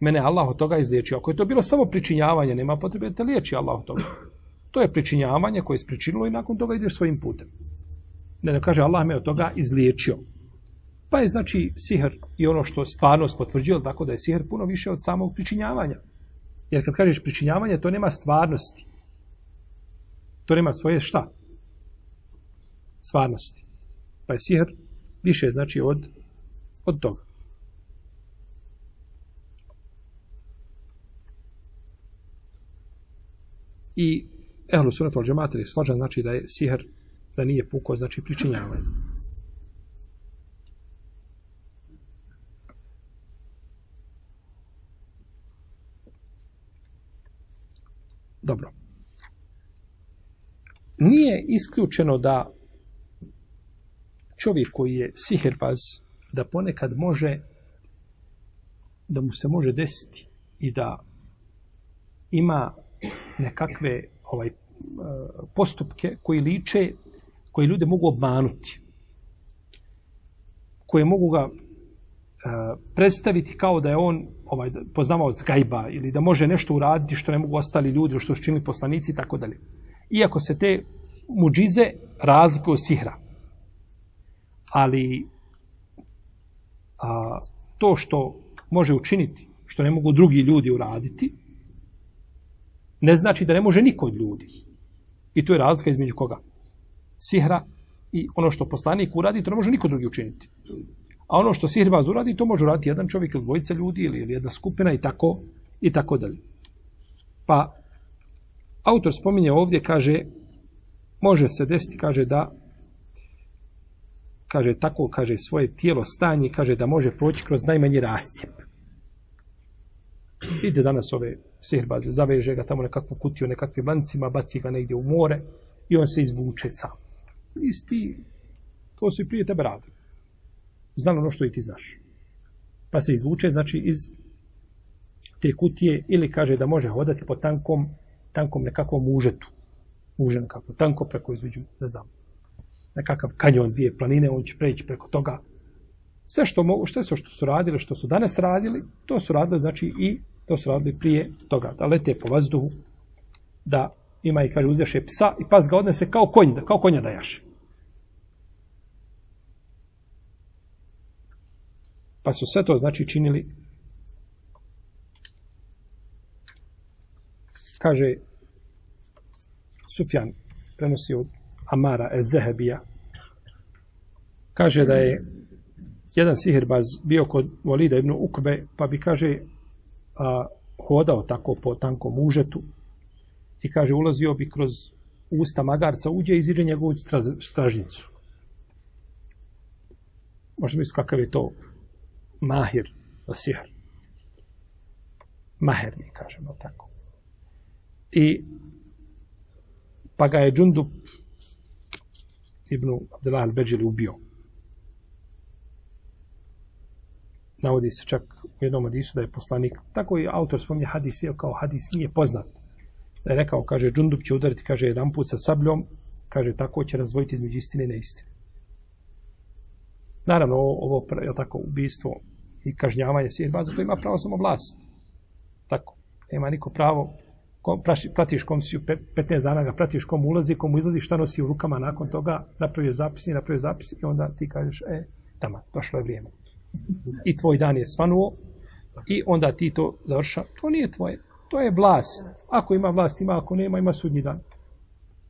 Mene Allah od toga izliječio. Ako je to bilo samo pričinjavanje, nema potrebe da te liječi Allah od toga. To je pričinjavanje koje je pričinilo i nakon toga ideš svojim putem. Ne kaže, Allah me od toga izliječio. Pa je, znači, sihr i ono što stvarnost potvrđuje, tako da je sihr puno više od samog pričinjavanja. Jer kad kažeš pričinjavanje, to nema stvarnosti. To nema svoje šta? Stvarnosti. Pa je sihr više je, znači, od toga. I ehlu sunet vel džemata je složan, znači da je sihr, da nije puko, znači pričinjavanje. Dobro. Nije isključeno da čovjek koji je sihirbaz, da ponekad može, da mu se može desiti i da ima nekakve postupke koji liče, koji ljude mogu obmanuti, koje mogu ga predstaviti kao da je on poznavaoc gajba ili da može nešto uraditi što ne mogu ostali ljudi, što su činili poslanici i tako dalje. Iako se te muđize razlikuju od sihra. Ali to što može učiniti, što ne mogu drugi ljudi uraditi, ne znači da ne može niko od ljudi. I to je razlika između koga? Sihra i ono što poslanik uradi, to ne može niko drugi učiniti. A ono što sihrvaz uradi, to može uraditi jedan čovjek ili dvojica ljudi ili jedna skupina i tako dalje. Pa autor spominje ovdje, kaže, može se desiti, kaže da, kaže tako, kaže svoje tijelo stanje, kaže da može proći kroz najmanji rascijep. Vidite danas ove sihrbaze, zaveže ga tamo nekakvu kutiju, nekakvim lancima, baci ga negdje u more i on se izvuče sam. Isti, to su i prije tebe radili. Znalo ono što i ti znaš. Pa se izvuče, znači, iz te kutije ili kaže da može hodati po tankom nekakvom užetu. Uže nekako tanko preko između, ne znam, nekakav kanjon, dvije planine, on će preći preko toga. Sve što mogu, što su radili, što su danas radili, to su radili, znači, i to su radili prije toga. Da lete po vazduhu, da ima i, kaže, uzjaše psa i pas ga odnese kao konj, kao konja da jaše. Pa su sve to, znači, činili. Kaže, Sufjan prenosi od Amara ez-Zehebija, kaže da je jedan sihirbaz bio kod Valida ibn Ukbe, pa bi, kaže, hodao tako po tankom užetu i, kaže, ulazio bi kroz usta magarca, uđe i iziđe njegovu stražnicu. Možda misli kakav je to mahir, sihr. Maherni, kažemo tako. I pa ga je Džundub ibn Abdullah al-Beđeli ubio. Navodi se čak u jednom hadisu da je poslanik, tako i autor spominje hadis, je kao hadis nije poznat. Da je rekao, kaže, Džundub će udariti, kaže, jedan put sa sabljom, kaže, tako će razvojiti između istine i neistine. Naravno, ovo je tako ubijstvo i kažnjavanje sihrbaza, to ima pravo samo vlast. Tako, nema niko pravo. Pratiš komšiju, 15 dana ga pratiš, kom ulazi, kom izlazi, šta nosi u rukama, nakon toga napravio zapis i onda ti kažeš, tamo, došlo je vrijeme. I tvoj dan je svanuo i onda ti to završa. To nije tvoje, to je vlast. Ako ima vlast, ima, ako nema, ima sudnji dan.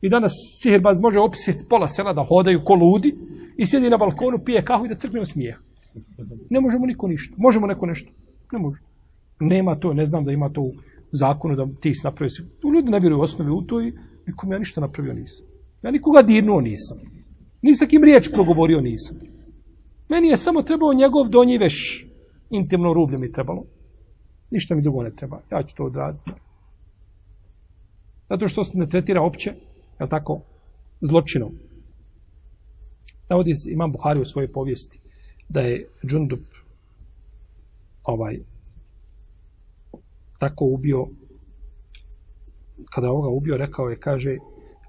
I danas sihirbaz može opisati pola sela da hodaju ko ludi i sjedi na balkonu, pije kahu i da crkne od smijeha. Ne možemo niko ništa. Možemo neko nešto? Ne može. Nema to, ne znam da ima to u zakonu da ti si napravio si. Ljudi ne vjeruju u osnovi u to i nikom ja ništa napravio nisam. Ja nikoga dirnuo nisam. Nisam kim riječ progovorio nisam. Meni je samo trebao njegov donji veš. Intimno rublje mi trebalo. Ništa mi drugo ne treba. Ja ću to odraditi. Zato što se ne tretira opće, je li tako, zločinom. Navodi se Imam Buhari u svojoj povijesti da je Džundub tako ubio, kada ovoga ubio, rekao je, kaže,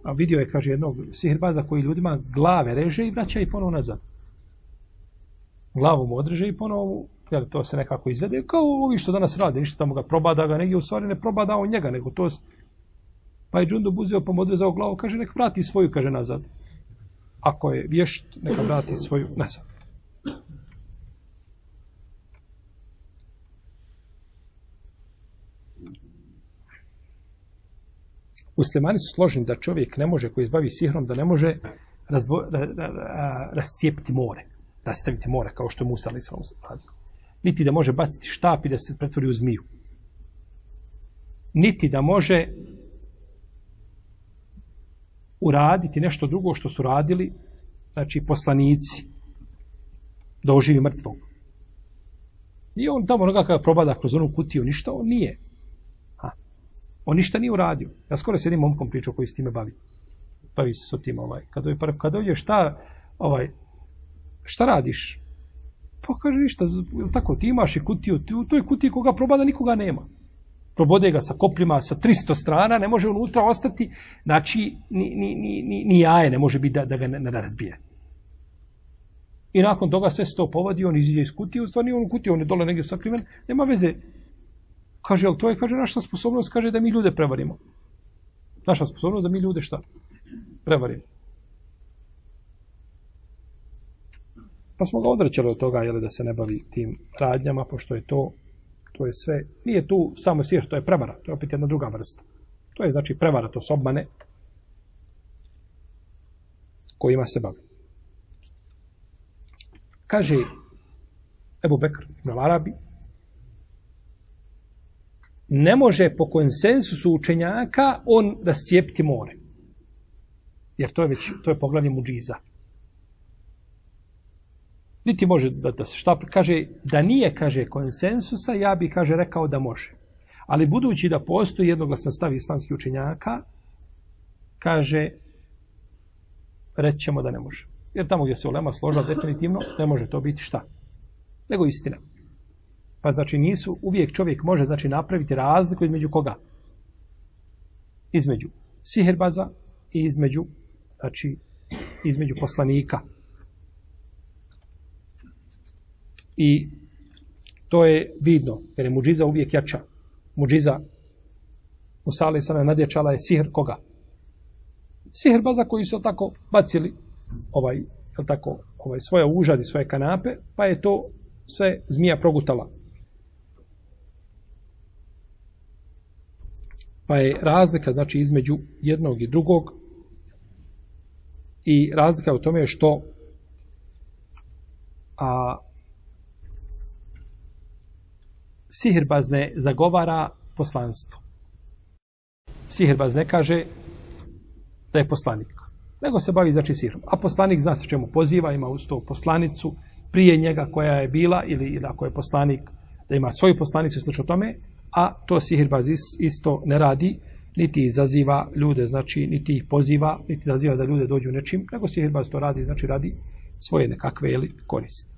a vidio je, kaže, jednog sihrbaza koji ljudima glave reže i vraća i ponovo nazad. Glavu mu odreže i ponovo, jer to se nekako izvede, kao ovi što danas rade, ništa tamo ga probada ga negdje, u stvari ne probada on njega, nego to. Pa je Džundub uzeo, pa mu odrezao glavu, kaže, nek vrati svoju, kaže, nazad. Ako je vješt, neka vrati svoju nazad. Muslimani su složeni da čovjek ne može, koji izbavi sihrom, da ne može rascijepiti more, rastaviti more, kao što je Musa a.s. radio. Niti da može baciti štap i da se pretvori u zmiju. Niti da može uraditi nešto drugo što su radili, znači poslanici, da oživi mrtvog. Nije on tamo onoga kada probada kroz onu kutiju, ništa on nije. On ništa nije uradio. Ja skoro s jednim momkom pričao koji s time bavi. Bavi se s tim. Kada ovdje šta radiš? Pa kaže ništa. Tako, ti imaš i kutiju. U toj kutiji koga probada nikoga nema. Probode ga sa kopljima, sa 300 strana. Ne može unutra ostati. Znači, ni jaje ne može biti da ga ne razbije. I nakon toga sve se to povadi. On iziđe iz kutije. U stvari nije on u kutiji. On je dole negdje sakriven. Nema veze. Kaže, ali to je, kaže, naša sposobnost, kaže, da mi ljude prevarimo. Naša sposobnost da mi ljude šta? Prevarimo. Pa smo ga odrećali od toga, jel, da se ne bavi tim radnjama, pošto je to je sve, nije tu samo sihr, to je prevara, to je opet jedna druga vrsta. To je, znači, prevara, to su obmane kojima se bavi. Kaže Ebu Bekr ibn Arabi, ne može po konsensusu učenjaka on rascijepiti more. Jer to je poglavlje muđiza. Niti može da se šta, kaže, da nije, kaže, konsensusa, ja bi, kaže, rekao da može. Ali budući da postoji jednoglasan stav islamskih učenjaka, kaže, reći ćemo da ne može. Jer tamo gdje se ulema složila definitivno, ne može to biti šta? Nego istina. Pa znači nisu, uvijek čovjek može znači napraviti razliku između koga? Između siherbaza i između, znači, između poslanika. I to je vidno, jer je muđiza uvijek jača. Muđiza Musa alejhi selam nadjačala je sihr koga? Siherbaza koji su tako bacili svoje užadi, svoje kanape, pa je to sve zmija progutala. Pa je razlika znači između jednog i drugog i razlika u tome što sihirbaz ne zagovara poslanstvo. Sihirbaz ne kaže da je poslanik, nego se bavi znači sihrom. A poslanik zna se čemu poziva, ima uz to poslanicu prije njega koja je bila ili ako je poslanik da ima svoju poslanicu i slično tome, a to sihirbaz isto ne radi, niti izaziva ljude, znači niti ih poziva, niti izaziva da ljude dođu nečim, nego sihirbaz to radi, znači radi svoje nekakve ili koriste.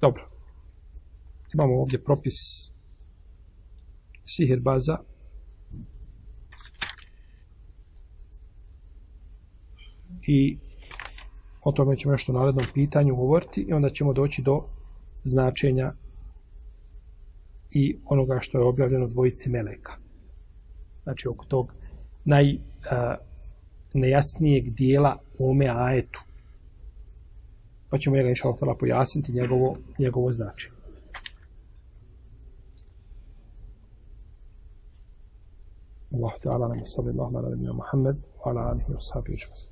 Dobro. Imamo ovdje propis sihirbaza. I o tome ćemo nešto u narednom pitanju govoriti i onda ćemo doći do značenja i onoga što je objavljeno dvojici meleka. Znači oko tog najnejasnijeg dijela u ovome ajetu. Pa ćemo njega inša Allah pojasniti njegovo značenje. Allah ta'ala nam sallallahu alejhi ve sellem Muhammed wa ala alihi wa sahbihi.